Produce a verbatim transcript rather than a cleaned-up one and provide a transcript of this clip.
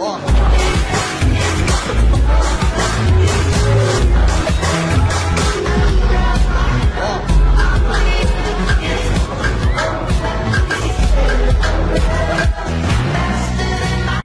off.